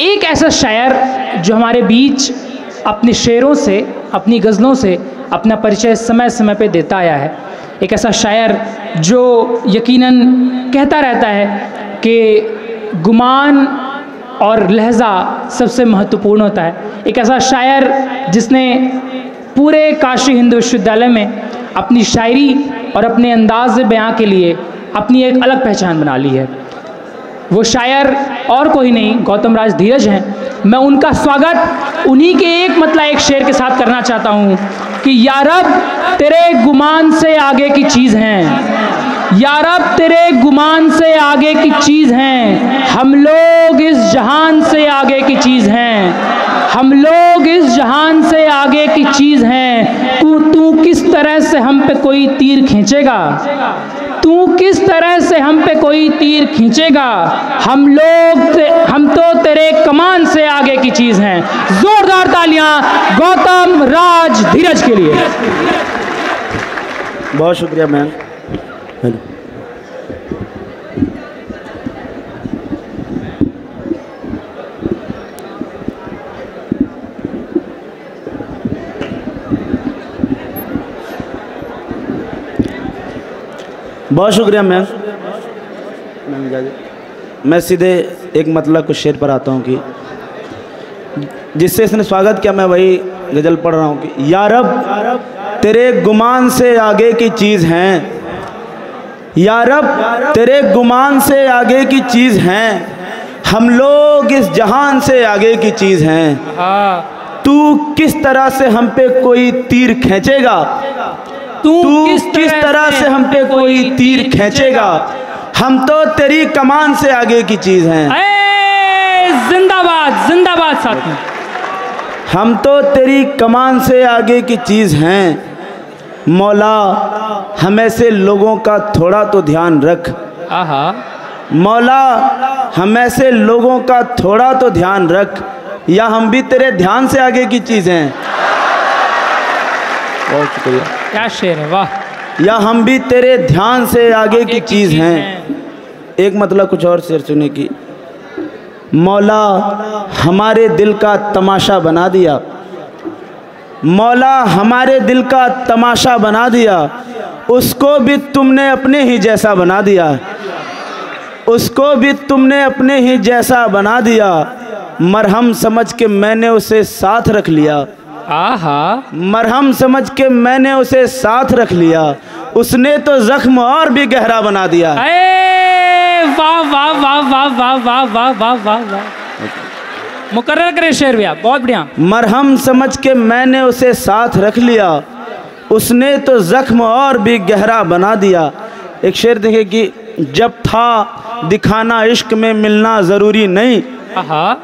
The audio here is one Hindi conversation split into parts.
एक ऐसा शायर जो हमारे बीच अपने शेरों से, अपनी गज़लों से अपना परिचय समय समय पे देता आया है। एक ऐसा शायर जो यकीनन कहता रहता है कि गुमान और लहजा सबसे महत्वपूर्ण होता है। एक ऐसा शायर जिसने पूरे काशी हिंदू विश्वविद्यालय में अपनी शायरी और अपने अंदाज़ बयां के लिए अपनी एक अलग पहचान बना ली है। वो शायर और कोई नहीं, गौतम राज धीरज हैं। मैं उनका स्वागत उन्हीं के एक मतला एक शेर के साथ करना चाहता हूँ कि या रब तेरे गुमान से आगे की चीज़ हैं, या रब तेरे गुमान से आगे की चीज़ हैं, हम लोग इस जहान से आगे की चीज़ हैं, हम लोग इस जहान से आगे की चीज़ हैं। तू किस तरह से हम पे कोई तीर खींचेगा, तू किस तरह से हम पे कोई तीर खींचेगा, हम तो तेरे कमान से आगे की चीज़ हैं। जोरदार तालियां गौतम राज धीरज के लिए। बहुत शुक्रिया मैम। बहुत शुक्रिया मैम। मैं सीधे एक मतलब कुछ शेर पर आता हूँ कि जिससे इसने स्वागत किया मैं वही गज़ल पढ़ रहा हूँ कि या रब तेरे गुमान से आगे की चीज़ हैं, या रब तेरे गुमान से आगे की चीज़ हैं, हम लोग इस जहान से आगे की चीज़ हैं। तू किस तरह से हम पे कोई तीर खींचेगा, तू किस तरह से हम पे कोई तीर खींचेगा, हम तो तेरी कमान से आगे की चीज हैं। जिंदाबाद, जिंदाबाद। साथ में हम तो तेरी कमान से आगे की चीज हैं। मौला हमें से लोगों का थोड़ा तो ध्यान रख, आहा। मौला हमें से लोगों का थोड़ा तो ध्यान रख, या हम भी तेरे ध्यान से आगे की चीज हैं। बहुत शुक्रिया, क्या शेर है, वाह। या हम भी तेरे ध्यान से आगे की चीज़ हैं। एक मतलब कुछ और शेर सुने की मौला हमारे दिल का तमाशा बना दिया, मौला हमारे दिल का तमाशा बना दिया, उसको भी तुमने अपने ही जैसा बना दिया, उसको भी तुमने अपने ही जैसा बना दिया, मरहम समझ के मैंने उसे साथ रख लिया, आहा। मरहम समझ के मैंने उसे साथ रख लिया, उसने तो जख्म और भी गहरा बना दिया। वाह वाह वाह वाह वाह वाह वाह वाह वाह वाह। मुकर्रर करें शेर भैया, बहुत बढ़िया। मरहम समझ के मैंने उसे साथ रख लिया, उसने तो जख्म और भी गहरा बना दिया। एक शेर देखे कि जब था दिखाना इश्क में मिलना ज़रूरी नहीं, आहा।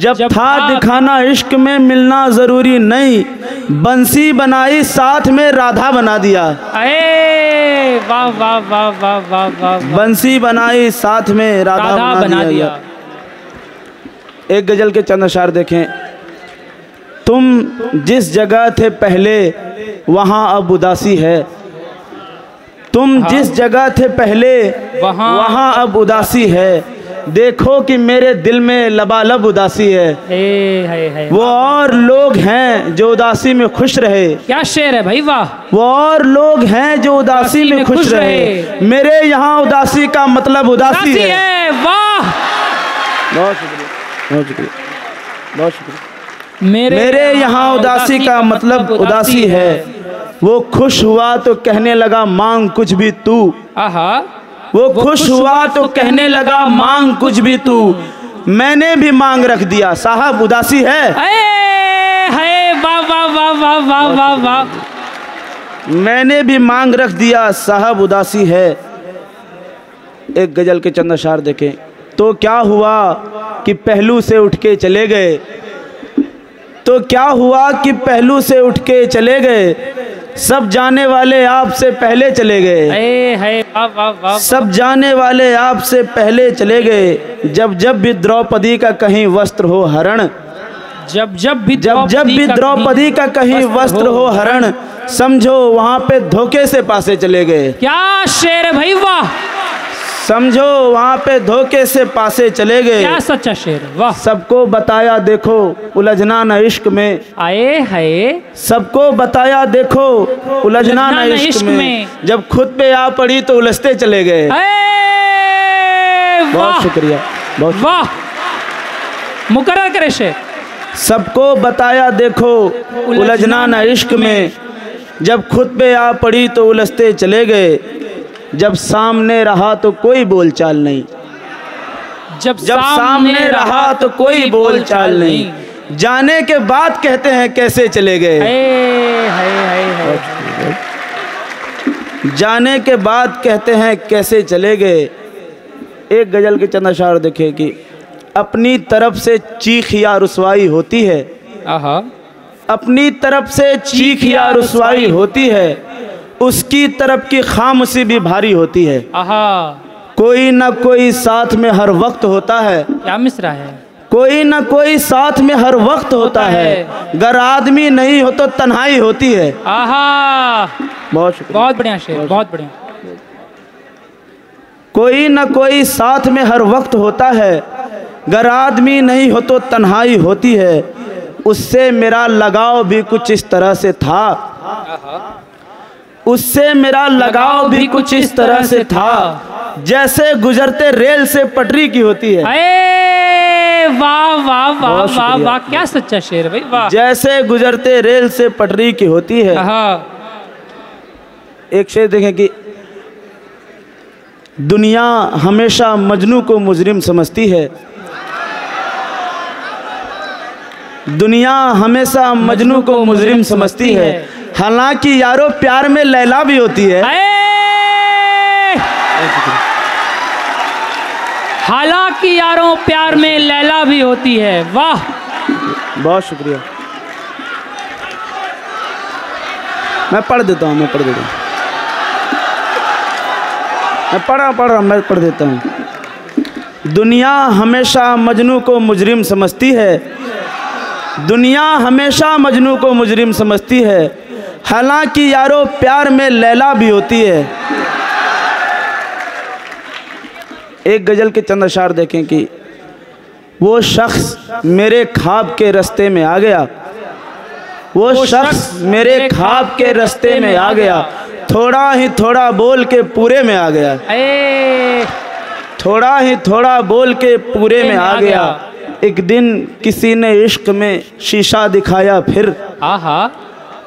जब था दिखाना इश्क में मिलना ज़रूरी नहीं, बंसी बनाई साथ में राधा बना दिया। अरे वाह वाह वाह वाह वाह वाह। बंसी बनाई साथ में राधा बना दिया। एक गज़ल के चंद अशार देखें। तुम जिस जगह थे पहले वहाँ अब उदासी है, तुम जिस जगह थे पहले वहाँ अब उदासी है, देखो कि मेरे दिल में लबालब उदासी है, हे, हे, हे, वो और लोग हैं जो उदासी में खुश रहे। क्या शेर है भाई, वाह। वो और लोग हैं जो उदासी में खुश रहे, मेरे यहाँ उदासी का मतलब उदासी है। वाह, बहुत शुक्रिया, बहुत शुक्रिया, बहुत शुक्रिया। मेरे यहाँ उदासी का मतलब उदासी है, वो खुश हुआ तो कहने लगा मांग कुछ भी तू, आहा। वो खुश हुआ तो कहने लगा मांग कुछ भी तू, मैंने भी मांग रख दिया साहब उदासी है। वाह वाह वाह वाह वाह वाह वाह। मैंने भी मांग रख दिया साहब उदासी है। एक गज़ल के चंद अशार देखें। तो क्या हुआ कि पहलू से उठ के चले गए, तो क्या हुआ कि पहलू से उठ के चले गए, सब जाने वाले आपसे पहले चले गए, सब जाने वाले आपसे पहले चले गए। जब जब भी द्रौपदी का कहीं वस्त्र हो हरण, जब भी द्रौपदी का कहीं वस्त्र हो हरण, समझो वहाँ पे धोखे से पासे चले गए। क्या शेर है भाई, वाह। समझो वहाँ पे धोखे से पासे चले गए। क्या सच्चा शेर, वाह। सबको बताया देखो उलझना न इश्क में, आए हाय। सबको बताया देखो उलझना न इश्क में, जब खुद पे आ पड़ी तो उलझते चले गए। बहुत शुक्रिया, बहुत वाह, मुकर्रर करे शेर। सबको बताया देखो उलझना न इश्क में, जब खुद पे आ पड़ी तो उलझते चले गए, जब सामने रहा तो कोई बोलचाल नहीं। जब सामने रहा तो कोई बोलचाल नहीं, जाने के बाद कहते हैं कैसे चले गए। जाने के बाद कहते हैं कैसे चले गए। एक गज़ल के चंद अशार देखे कि अपनी तरफ से चीख या रुसवाई होती है, अपनी तरफ से चीख या रुसवाई होती है, उसकी तरफ की खामोशी भी भारी होती है। कोई ना कोई साथ में हर वक्त होता है। क्या मिसरा है, कोई ना कोई साथ में हर वक्त होता है, अगर आदमी नहीं हो तो तन्हाई होती है। बहुत शुक्रिया, बहुत बढ़िया शेर, बहुत बढ़िया। कोई ना कोई साथ में हर वक्त होता है, अगर आदमी नहीं हो तो तन्हाई होती है, उससे मेरा लगाव भी कुछ इस तरह से था, उससे मेरा लगाव भी कुछ इस तरह से था, जैसे गुजरते रेल से पटरी की होती है। वाह वाह वाह वाह वाह, क्या सच्चा शेर भाई, वाह। जैसे गुजरते रेल से पटरी की होती है। एक शेर देखें कि दुनिया हमेशा मजनू को मुजरिम समझती है, दुनिया हमेशा मजनू को मुजरिम समझती है, हालांकि यारों प्यार में लैला भी होती है। हालांकि यारों प्यार में लैला भी होती है, वाह। बहुत शुक्रिया। मैं पढ़ देता हूँ, मैं पढ़ देता हूँ, मैं पढ़ रहा हूँ, मैं पढ़ देता हूँ। दुनिया हमेशा मजनू को मुजरिम समझती है, दुनिया हमेशा मजनू को मुजरिम समझती है, हालांकि यारों प्यार में लैला भी होती है। एक गज़ल के चंद अशार देखें कि वो शख्स मेरे ख्वाब के रास्ते में आ गया, वो शख्स मेरे ख्वाब के रास्ते में आ गया, थोड़ा ही थोड़ा बोल के पूरे में आ गया, थोड़ा ही थोड़ा बोल के पूरे में आ गया, एक दिन किसी ने इश्क में शीशा दिखाया फिर, आहा।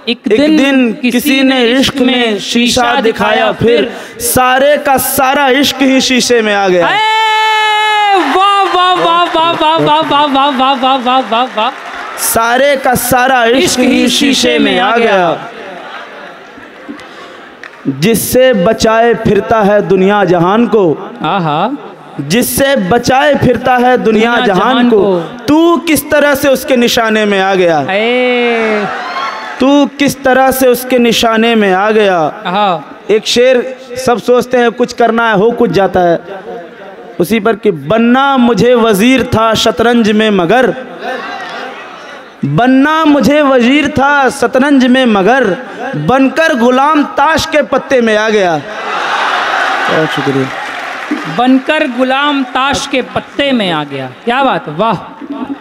एक दिन किसी ने इश्क में शीशा दिखाया फिर, सारे का सारा इश्क ही शीशे में आ गया। वाह वाह वाह वाह वाह वाह वाह वाह वाह वाह वाह, सारे का सारा इश्क ही शीशे में आ गया। जिससे बचाए फिरता है दुनिया जहान को, आहा। जिससे बचाए फिरता है दुनिया जहान को, तू किस तरह से उसके निशाने में आ गया, तू किस तरह से उसके निशाने में आ गया। एक शेर, सब सोचते हैं कुछ करना है, हो कुछ जाता है उसी पर कि बनना मुझे वजीर था शतरंज में मगर, बनना मुझे वजीर था शतरंज में मगर, बनकर गुलाम ताश के पत्ते में आ गया। बहुत शुक्रिया। बनकर गुलाम ताश के पत्ते में आ गया, क्या बात, वाह।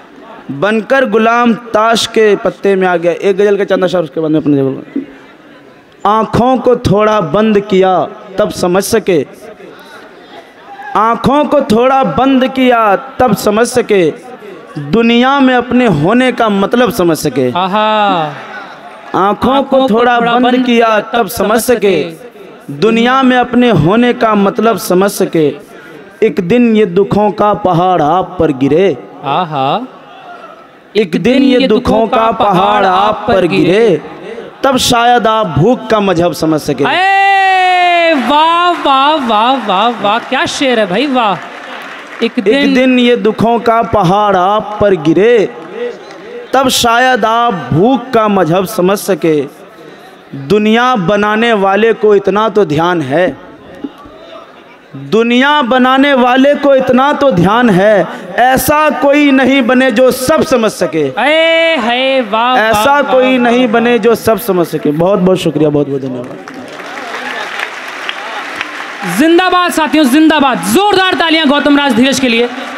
बनकर गुलाम ताश के पत्ते में आ गया। एक गज़ल का चंद अशआर उसके बाद में अपने जगह। आँखों को थोड़ा बंद किया तब समझ सके, आँखों को थोड़ा बंद किया तब समझ सके, दुनिया में अपने होने का मतलब समझ सके। आँखों को थोड़ा बंद किया तब समझ सके, दुनिया में अपने होने का मतलब समझ सके, एक दिन ये दुखों का पहाड़ आप पर गिरे, आहा। एक दिन ये दुखों का पहाड़ आप पर गिरे, तब शायद आप भूख का मजहब समझ सके। वाह वाह वाह वाह वाह, क्या शेर है भाई, वाह। एक दिन ये दुखों का पहाड़ आप पर गिरे, तब शायद आप भूख का मजहब समझ सके, दुनिया बनाने वाले को इतना तो ध्यान है, दुनिया बनाने वाले को इतना तो ध्यान है, ऐसा कोई नहीं बने जो सब समझ सके। ऐसा कोई नहीं बने जो सब समझ सके। बहुत बहुत शुक्रिया, बहुत बहुत धन्यवाद। जिंदाबाद साथियों, जिंदाबाद। जोरदार तालियां गौतम राज धीरज के लिए।